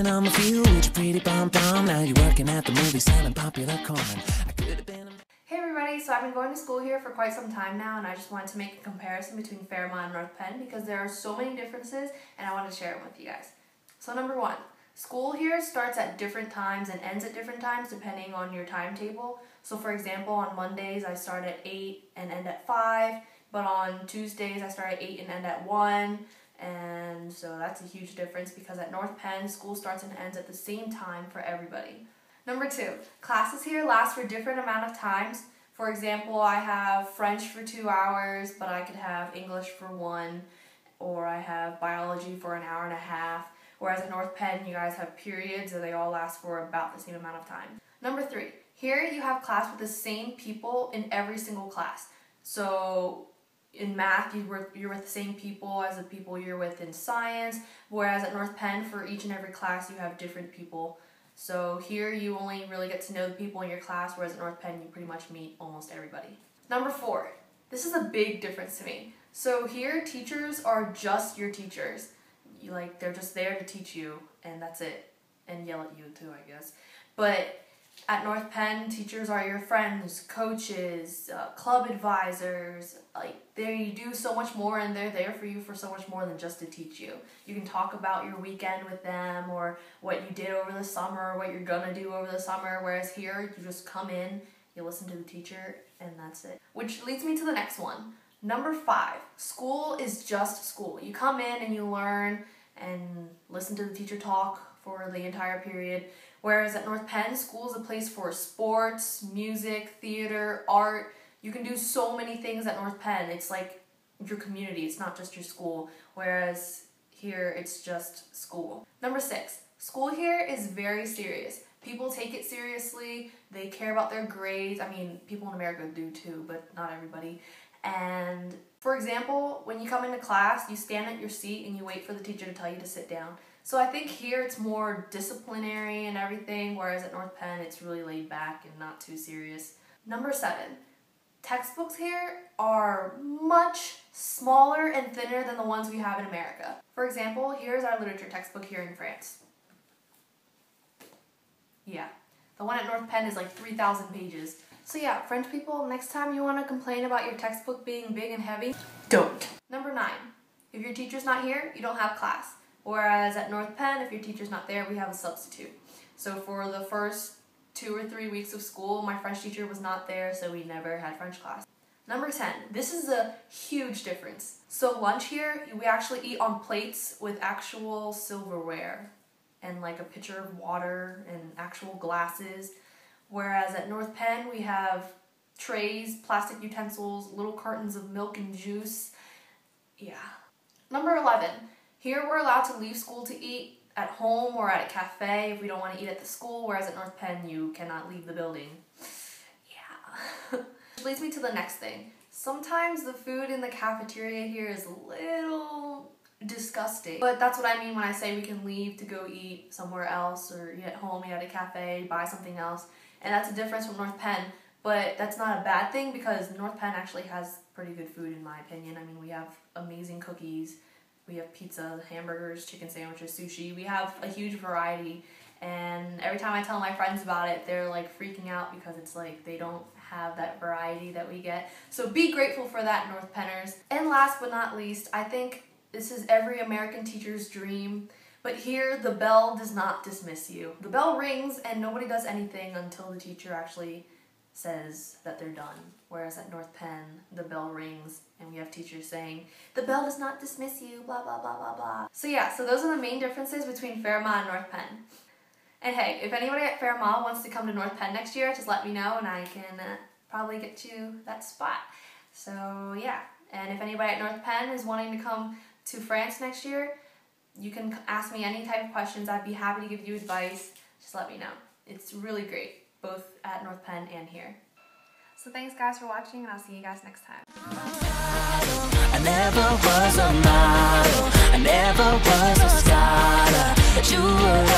Climbing on my field with your pretty pom-pom. Now you're working at the movie selling popular corn. I could have been Hey everybody, so I've been going to school here for quite some time now, and I just wanted to make a comparison between Fermat and North Penn because there are so many differences and I want to share them with you guys. So number one, school here starts at different times and ends at different times depending on your timetable. So for example, on Mondays I start at 8 and end at 5, but on Tuesdays I start at 8 and end at 1, and so that's a huge difference because at North Penn, school starts and ends at the same time for everybody. Number two, classes here last for different amount of times. For example, I have French for 2 hours, but I could have English for 1, or I have biology for an hour and a half. Whereas at North Penn, you guys have periods, and they all last for about the same amount of time. Number three, here you have class with the same people in every single class. So in math, you're with the same people as the people you're with in science, whereas at North Penn, for each and every class, you have different people. So here you only really get to know the people in your class, whereas at North Penn you pretty much meet almost everybody. Number four, this is a big difference to me. So here teachers are just your teachers. They're just there to teach you, and that's it. And yell at you too, I guess. But at North Penn, teachers are your friends, coaches, club advisors. You do so much more, and they're there for you for so much more than just to teach you. You can talk about your weekend with them, or what you did over the summer, or what you're gonna do over the summer, whereas here, you just come in, you listen to the teacher, and that's it. Which leads me to the next one. Number five, school is just school. You come in and you learn and listen to the teacher talk for the entire period. Whereas at North Penn, school is a place for sports, music, theater, art. You can do so many things at North Penn. It's like your community, it's not just your school. Whereas here, it's just school. Number six, school here is very serious. People take it seriously. They care about their grades. I mean, people in America do too, but not everybody. And for example, when you come into class, you stand at your seat and you wait for the teacher to tell you to sit down. So I think here it's more disciplinary and everything, whereas at North Penn it's really laid back and not too serious. Number seven, textbooks here are much smaller and thinner than the ones we have in America. For example, here's our literature textbook here in France. Yeah, the one at North Penn is like 3,000 pages. So yeah, French people, next time you want to complain about your textbook being big and heavy, don't. Number nine, if your teacher's not here, you don't have class. Whereas at North Penn, if your teacher's not there, we have a substitute. So for the first 2 or 3 weeks of school, my French teacher was not there, so we never had French class. Number 10, this is a huge difference. So lunch here, we actually eat on plates with actual silverware and like a pitcher of water and actual glasses. Whereas at North Penn, we have trays, plastic utensils, little cartons of milk and juice. Yeah. Number 11. Here we're allowed to leave school to eat at home or at a cafe if we don't want to eat at the school, whereas at North Penn, you cannot leave the building. Yeah. Which leads me to the next thing. Sometimes the food in the cafeteria here is a little disgusting. But that's what I mean when I say we can leave to go eat somewhere else or eat at home, eat at a cafe, buy something else. And that's a difference from North Penn, but that's not a bad thing because North Penn actually has pretty good food in my opinion. I mean, we have amazing cookies, we have pizza, hamburgers, chicken sandwiches, sushi. We have a huge variety, and every time I tell my friends about it, they're like freaking out because it's like they don't have that variety that we get. So be grateful for that, North Penners. And last but not least, I think this is every American teacher's dream. But here, the bell does not dismiss you. The bell rings and nobody does anything until the teacher actually says that they're done. Whereas at North Penn, the bell rings and we have teachers saying, the bell does not dismiss you, blah, blah, blah, blah, blah. So yeah, so those are the main differences between Fermat and North Penn. And hey, if anybody at Fermat wants to come to North Penn next year, just let me know and I can probably get you that spot. So yeah, and if anybody at North Penn is wanting to come to France next year, you can ask me any type of questions. I'd be happy to give you advice. Just let me know. It's really great, both at North Penn and here. So thanks guys for watching, and I'll see you guys next time. I never was a model. I never was a scholar. You were